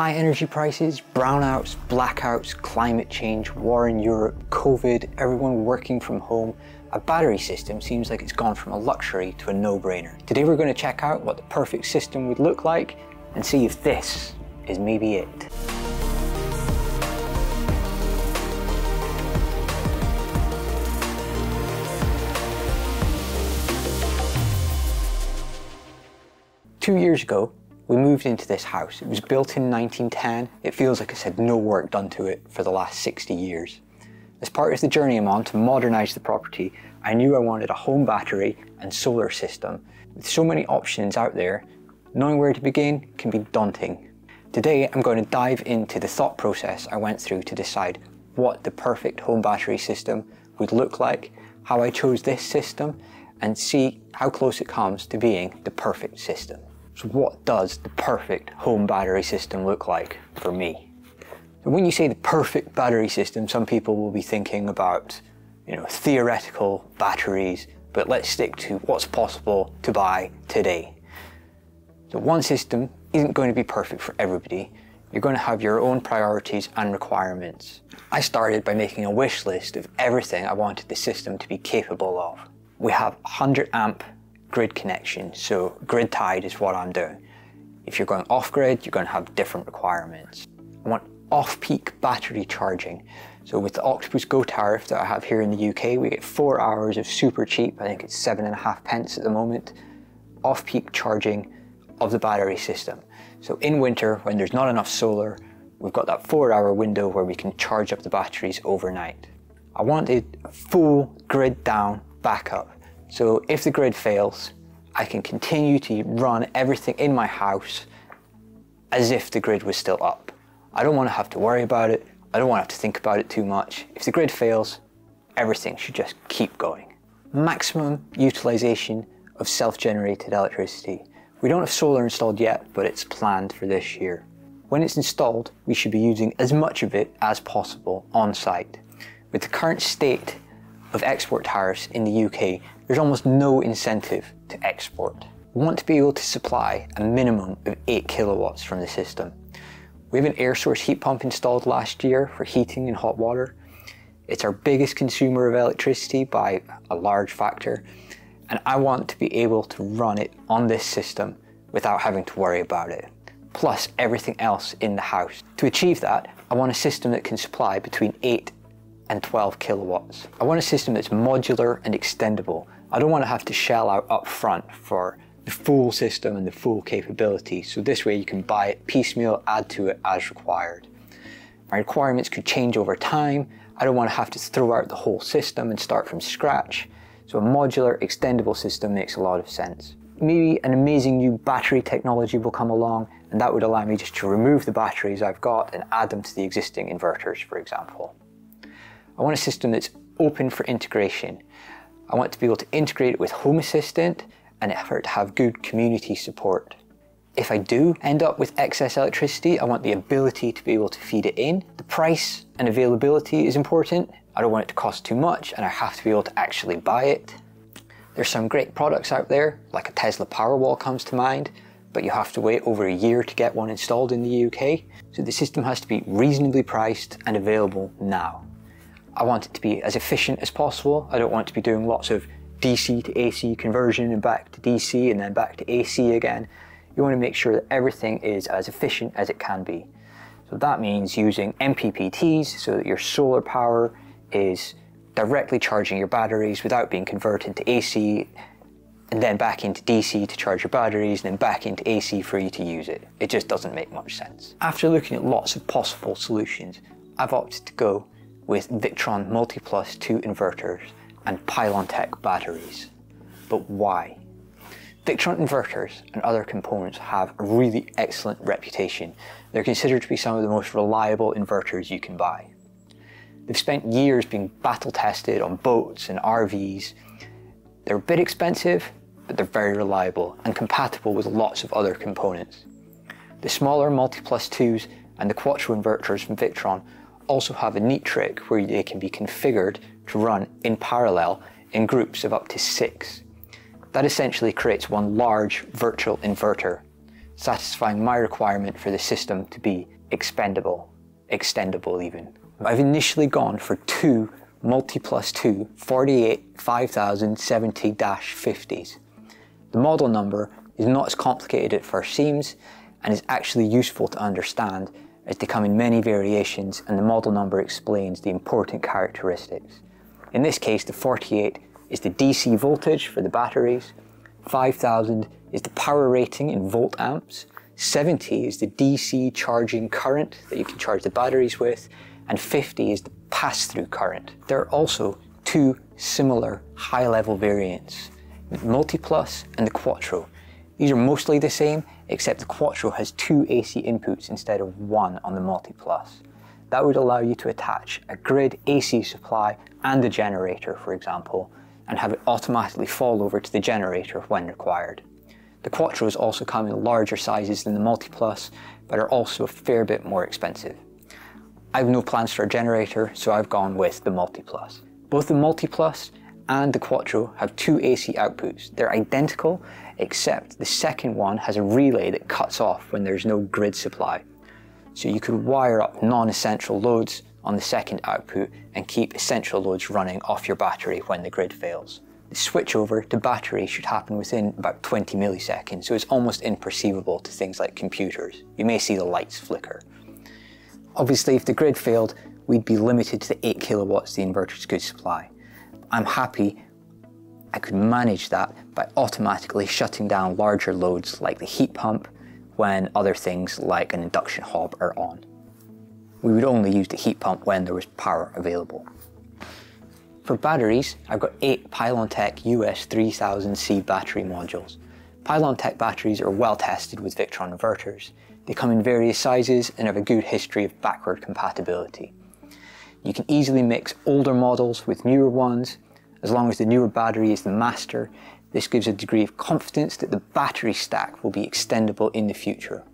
High energy prices, brownouts, blackouts, climate change, war in Europe, COVID, everyone working from home, a battery system seems like it's gone from a luxury to a no-brainer. Today we're going to check out what the perfect system would look like and see if this is maybe it. Two years ago, we moved into this house. It was built in 1910. It feels like it's had no work done to it for the last 60 years. As part of the journey I'm on to modernize the property, I knew I wanted a home battery and solar system. With so many options out there, knowing where to begin can be daunting. Today, I'm going to dive into the thought process I went through to decide what the perfect home battery system would look like, how I chose this system, and see how close it comes to being the perfect system. So what does the perfect home battery system look like for me? So when you say the perfect battery system, some people will be thinking about, theoretical batteries, but let's stick to what's possible to buy today. So one system isn't going to be perfect for everybody. You're going to have your own priorities and requirements. I started by making a wish list of everything I wanted the system to be capable of. We have 100 amp grid connection, so grid tied is what I'm doing. If you're going off grid, you're going to have different requirements. I want off-peak battery charging. So with the Octopus Go tariff that I have here in the UK, we get 4 hours of super cheap, I think it's 7.5p at the moment, off-peak charging of the battery system. So in winter, when there's not enough solar, we've got that 4 hour window where we can charge up the batteries overnight. I wanted full grid down backup. So if the grid fails, I can continue to run everything in my house as if the grid was still up. I don't want to have to worry about it. I don't want to have to think about it too much. If the grid fails, everything should just keep going. Maximum utilization of self-generated electricity. We don't have solar installed yet, but it's planned for this year. When it's installed, we should be using as much of it as possible on site. With the current state of export tariffs in the UK, there's almost no incentive to export. We want to be able to supply a minimum of 8 kilowatts from the system. We have an air source heat pump installed last year for heating and hot water. It's our biggest consumer of electricity by a large factor, and I want to be able to run it on this system without having to worry about it, plus everything else in the house. To achieve that, I want a system that can supply between 8 and 12 kilowatts. I want a system that's modular and extendable. I don't want to have to shell out up front for the full system and the full capability, so this way you can buy it piecemeal, add to it as required. My requirements could change over time. I don't want to have to throw out the whole system and start from scratch, so a modular, extendable system makes a lot of sense. Maybe an amazing new battery technology will come along, and that would allow me just to remove the batteries I've got and add them to the existing inverters, for example. I want a system that's open for integration. I want to be able to integrate it with Home Assistant and effort to have good community support. If I do end up with excess electricity, I want the ability to be able to feed it in. The price and availability is important. I don't want it to cost too much, and I have to be able to actually buy it. There's some great products out there, like a Tesla Powerwall comes to mind, but you have to wait over a year to get one installed in the UK. So the system has to be reasonably priced and available now. I want it to be as efficient as possible. I don't want to be doing lots of DC to AC conversion and back to DC and then back to AC again. You want to make sure that everything is as efficient as it can be. So that means using MPPTs so that your solar power is directly charging your batteries without being converted to AC and then back into DC to charge your batteries and then back into AC for you to use it. It just doesn't make much sense. After looking at lots of possible solutions, I've opted to go with Victron MultiPlus-II inverters and Pylontech batteries. But why? Victron inverters and other components have a really excellent reputation. They're considered to be some of the most reliable inverters you can buy. They've spent years being battle tested on boats and RVs. They're a bit expensive, but they're very reliable and compatible with lots of other components. The smaller MultiPlus-IIs and the Quattro inverters from Victron also have a neat trick where they can be configured to run in parallel in groups of up to 6. That essentially creates one large virtual inverter. satisfying my requirement for the system to be expandable, extendable even. I've initially gone for two MultiPlus-II 48/5000/70-50s. The model number is not as complicated as it first seems, and is actually useful to understand as they come in many variations and the model number explains the important characteristics. In this case, the 48 is the DC voltage for the batteries, 5000 is the power rating in volt amps, 70 is the DC charging current that you can charge the batteries with, and 50 is the pass-through current. There are also two similar high-level variants, the MultiPlus and the Quattro. These are mostly the same, except the Quattro has two AC inputs instead of one on the MultiPlus. That would allow you to attach a grid AC supply and a generator, for example, and have it automatically fall over to the generator when required. The Quattros also come in larger sizes than the MultiPlus, but are also a fair bit more expensive. I have no plans for a generator, so I've gone with the MultiPlus. Both the MultiPlus and the Quattro have two AC outputs. They're identical, except the second one has a relay that cuts off when there's no grid supply. So you could wire up non-essential loads on the second output and keep essential loads running off your battery when the grid fails. The switch over to battery should happen within about 20 milliseconds, so it's almost imperceivable to things like computers. You may see the lights flicker. Obviously, if the grid failed, we'd be limited to the 8 kilowatts the inverters could supply. I'm happy I could manage that by automatically shutting down larger loads like the heat pump when other things like an induction hob are on. We would only use the heat pump when there was power available. For batteries, I've got 8 Pylontech US300C battery modules. Pylontech batteries are well tested with Victron inverters. They come in various sizes and have a good history of backward compatibility. You can easily mix older models with newer ones. As long as the newer battery is the master, this gives a degree of confidence that the battery stack will be extendable in the future.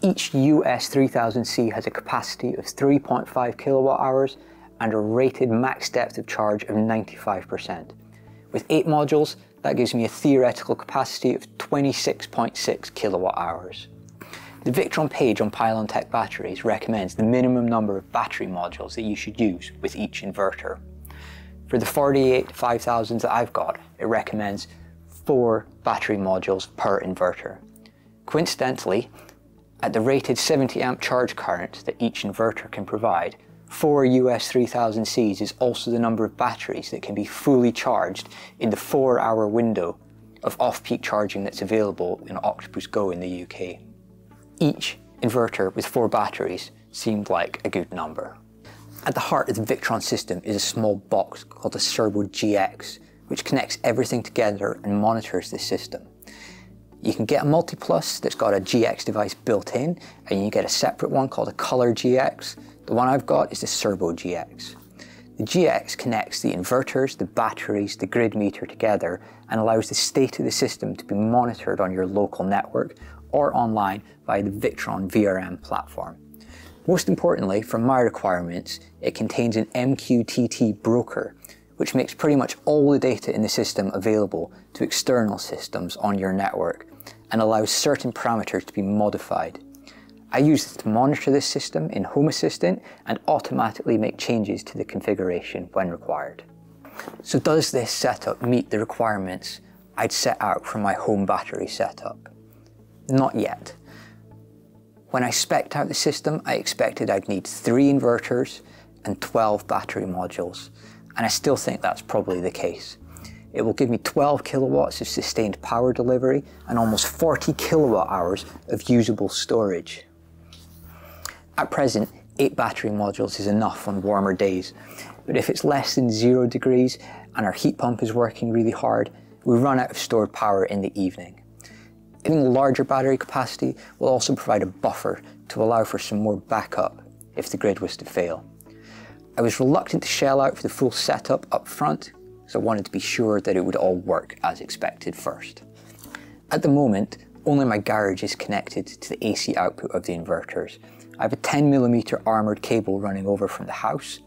Each US3000C has a capacity of 3.5 kilowatt hours and a rated max depth of charge of 95%. With 8 modules, that gives me a theoretical capacity of 26.6 kilowatt hours. The Victron page on Pylontech batteries recommends the minimum number of battery modules that you should use with each inverter. For the 48/5000s that I've got, it recommends 4 battery modules per inverter. Coincidentally, at the rated 70 amp charge current that each inverter can provide, 4 US3000Cs is also the number of batteries that can be fully charged in the 4-hour window of off-peak charging that's available in Octopus Go in the UK. Each inverter with 4 batteries seemed like a good number. At the heart of the Victron system is a small box called a Cerbo GX, which connects everything together and monitors the system. You can get a MultiPlus that's got a GX device built in, and you get a separate one called a Color GX. The one I've got is the Cerbo GX. The GX connects the inverters, the batteries, the grid meter together, and allows the state of the system to be monitored on your local network or online via the Victron VRM platform. Most importantly, for my requirements, it contains an MQTT broker, which makes pretty much all the data in the system available to external systems on your network and allows certain parameters to be modified. I use this to monitor this system in Home Assistant and automatically make changes to the configuration when required. So does this setup meet the requirements I'd set out for my home battery setup? Not yet. When I spec'd out the system, I expected I'd need 3 inverters and 12 battery modules, and I still think that's probably the case. It will give me 12 kilowatts of sustained power delivery and almost 40 kilowatt hours of usable storage. At present, 8 battery modules is enough on warmer days, but if it's less than 0 degrees and our heat pump is working really hard, we run out of stored power in the evening. Getting larger battery capacity will also provide a buffer to allow for some more backup if the grid was to fail. I was reluctant to shell out for the full setup up front, so I wanted to be sure that it would all work as expected first. At the moment, only my garage is connected to the AC output of the inverters. I have a 10mm armoured cable running over from the house,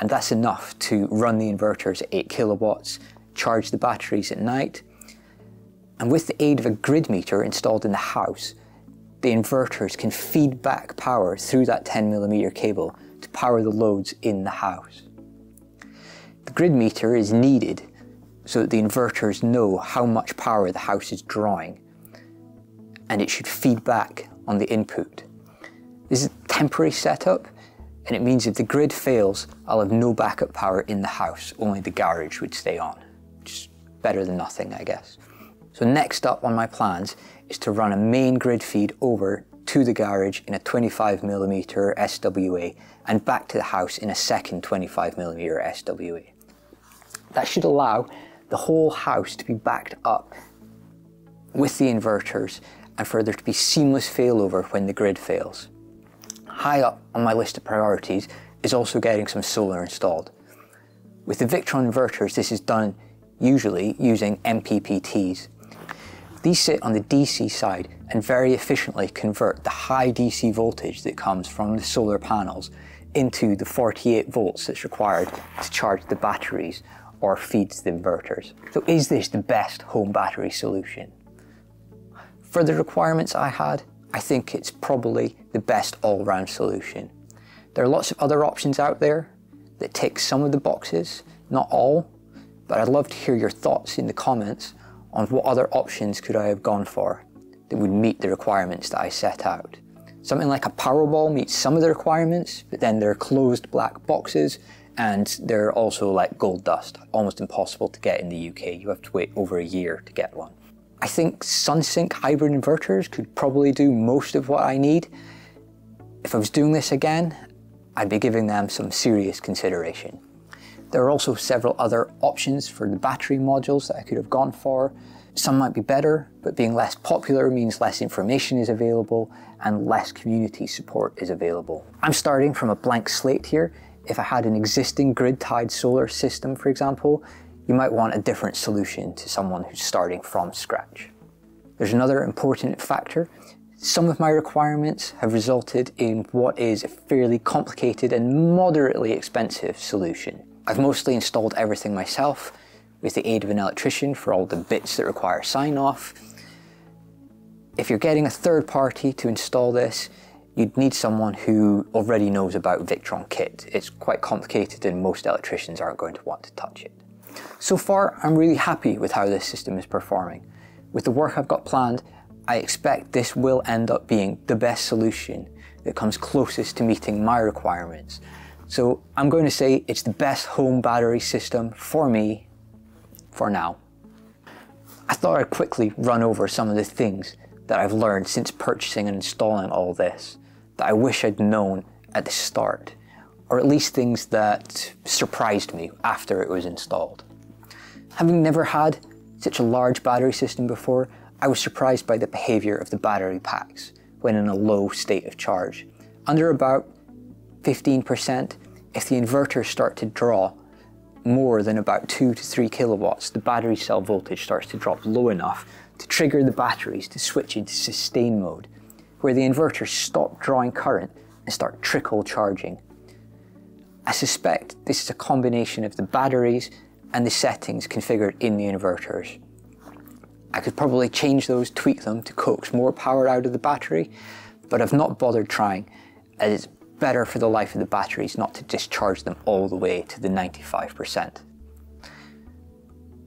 and that's enough to run the inverters at 8 kilowatts, charge the batteries at night, and with the aid of a grid meter installed in the house, the inverters can feed back power through that 10mm cable to power the loads in the house. The grid meter is needed so that the inverters know how much power the house is drawing, and it should feed back on the input. This is a temporary setup, and it means if the grid fails, I'll have no backup power in the house, only the garage would stay on, which is better than nothing, I guess. So next up on my plans is to run a main grid feed over to the garage in a 25mm SWA and back to the house in a second 25mm SWA. That should allow the whole house to be backed up with the inverters and for there to be seamless failover when the grid fails. High up on my list of priorities is also getting some solar installed. With the Victron inverters, this is done usually using MQTTs. These sit on the DC side and very efficiently convert the high DC voltage that comes from the solar panels into the 48 volts that's required to charge the batteries or feeds the inverters. So is this the best home battery solution? For the requirements I had, I think it's probably the best all-round solution. There are lots of other options out there that tick some of the boxes, not all, but I'd love to hear your thoughts in the comments on what other options could I have gone for that would meet the requirements that I set out. Something like a Powerwall meets some of the requirements, but then there are closed black boxes and they're also like gold dust, almost impossible to get in the UK. You have to wait over a year to get one. I think SunSync hybrid inverters could probably do most of what I need. If I was doing this again, I'd be giving them some serious consideration. There are also several other options for the battery modules that I could have gone for. Some might be better, but being less popular means less information is available and less community support is available. I'm starting from a blank slate here. If I had an existing grid-tied solar system, for example, you might want a different solution to someone who's starting from scratch. There's another important factor. Some of my requirements have resulted in what is a fairly complicated and moderately expensive solution. I've mostly installed everything myself with the aid of an electrician for all the bits that require sign-off. If you're getting a third party to install this, you'd need someone who already knows about Victron kit. It's quite complicated and most electricians aren't going to want to touch it. So far, I'm really happy with how this system is performing. With the work I've got planned, I expect this will end up being the best solution that comes closest to meeting my requirements. So I'm going to say it's the best home battery system for me, for now. I thought I'd quickly run over some of the things that I've learned since purchasing and installing all this that I wish I'd known at the start, or at least things that surprised me after it was installed. Having never had such a large battery system before, I was surprised by the behavior of the battery packs when in a low state of charge. Under about 15%, if the inverters start to draw more than about 2 to 3 kilowatts, the battery cell voltage starts to drop low enough to trigger the batteries to switch into sustain mode, where the inverters stop drawing current and start trickle charging. I suspect this is a combination of the batteries and the settings configured in the inverters. I could probably change those, tweak them to coax more power out of the battery, but I've not bothered trying, as it's better for the life of the batteries not to discharge them all the way to the 95%.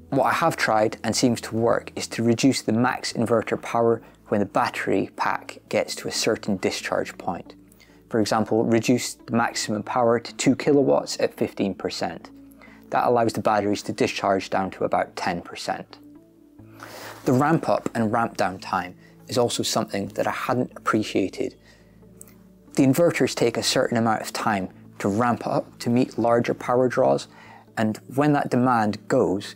What I have tried and seems to work is to reduce the max inverter power when the battery pack gets to a certain discharge point. For example, reduce the maximum power to 2 kilowatts at 15%. That allows the batteries to discharge down to about 10%. The ramp up and ramp down time is also something that I hadn't appreciated. The inverters take a certain amount of time to ramp up to meet larger power draws, and when that demand goes,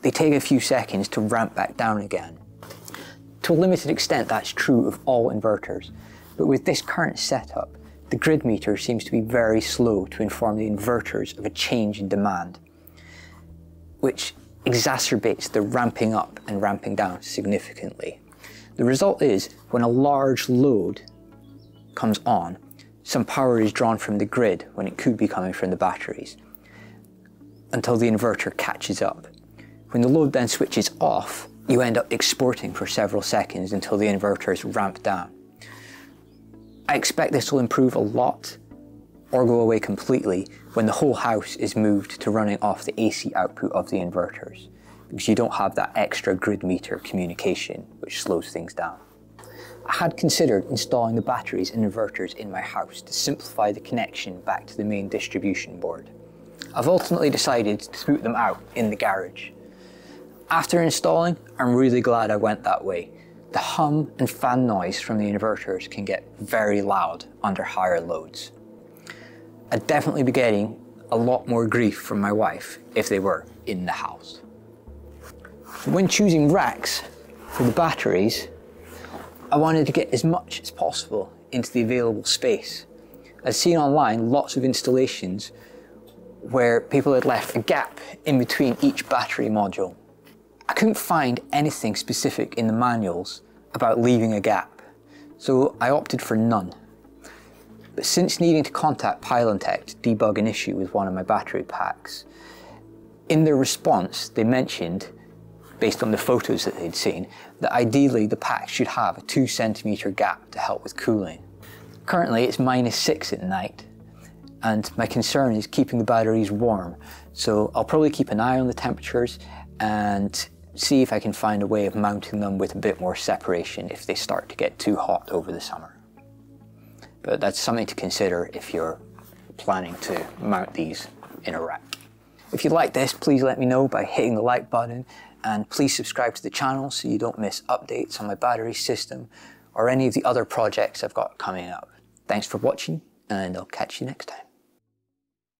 they take a few seconds to ramp back down again. To a limited extent, that's true of all inverters, but with this current setup, the grid meter seems to be very slow to inform the inverters of a change in demand, which exacerbates the ramping up and ramping down significantly. The result is, when a large load comes on, some power is drawn from the grid when it could be coming from the batteries, until the inverter catches up. When the load then switches off, you end up exporting for several seconds until the inverters ramp down. I expect this will improve a lot or go away completely when the whole house is moved to running off the AC output of the inverters, because you don't have that extra grid meter communication which slows things down. I had considered installing the batteries and inverters in my house to simplify the connection back to the main distribution board. I've ultimately decided to put them out in the garage. After installing, I'm really glad I went that way. The hum and fan noise from the inverters can get very loud under higher loads. I'd definitely be getting a lot more grief from my wife if they were in the house. When choosing racks for the batteries, I wanted to get as much as possible into the available space. I'd seen online lots of installations where people had left a gap in between each battery module. I couldn't find anything specific in the manuals about leaving a gap, so I opted for none. But since needing to contact Pylontech to debug an issue with one of my battery packs, in their response they mentioned, based on the photos that they'd seen, that ideally the pack should have a 2 centimeter gap to help with cooling. Currently it's -6 at night, and my concern is keeping the batteries warm, so I'll probably keep an eye on the temperatures and see if I can find a way of mounting them with a bit more separation if they start to get too hot over the summer. But that's something to consider if you're planning to mount these in a rack. If you like this, please let me know by hitting the like button, and please subscribe to the channel so you don't miss updates on my battery system or any of the other projects I've got coming up. Thanks for watching, and I'll catch you next time.